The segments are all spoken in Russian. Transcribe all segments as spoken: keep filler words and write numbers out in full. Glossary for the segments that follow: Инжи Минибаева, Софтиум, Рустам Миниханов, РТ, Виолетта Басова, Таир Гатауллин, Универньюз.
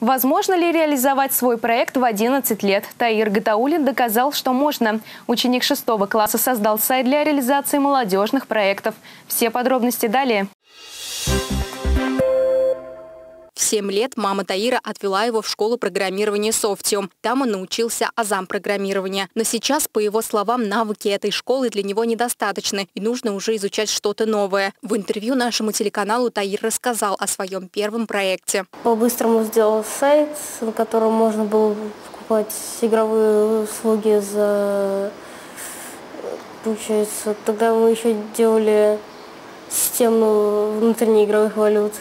Возможно ли реализовать свой проект в одиннадцать лет? Таир Гатауллин доказал, что можно. Ученик шестого класса создал сайт для реализации молодежных проектов. Все подробности далее. В семь лет мама Таира отвела его в школу программирования «Софтиум». Там он научился азам программирования. Но сейчас, по его словам, навыки этой школы для него недостаточны, и нужно уже изучать что-то новое. В интервью нашему телеканалу Таир рассказал о своем первом проекте. По-быстрому сделал сайт, на котором можно было покупать игровые услуги за... Получается, тогда мы еще делали систему внутреннеигровых валют.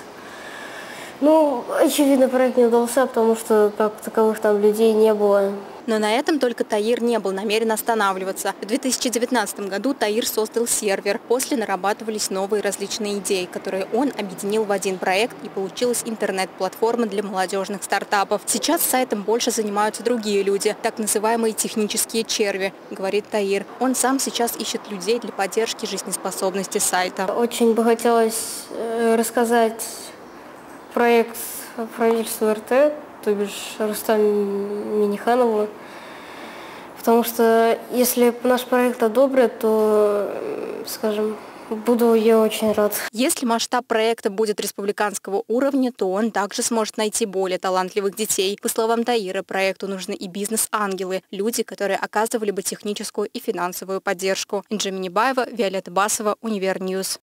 Ну, очевидно, проект не удался, потому что как таковых там людей не было. Но на этом только Таир не был намерен останавливаться. В две тысячи девятнадцатом году Таир создал сервер. После нарабатывались новые различные идеи, которые он объединил в один проект, и получилась интернет-платформа для молодежных стартапов. Сейчас сайтом больше занимаются другие люди, так называемые технические черви, говорит Таир. Он сам сейчас ищет людей для поддержки жизнеспособности сайта. Очень бы хотелось рассказать... проект правительства РТ, то бишь Рустам Миниханову, потому что если наш проект одобрят, то, скажем, буду я очень рад. Если масштаб проекта будет республиканского уровня, то он также сможет найти более талантливых детей. По словам Таира, проекту нужны и бизнес-ангелы, люди, которые оказывали бы техническую и финансовую поддержку. Инжи Минибаева, Виолетта Басова, Универньюз.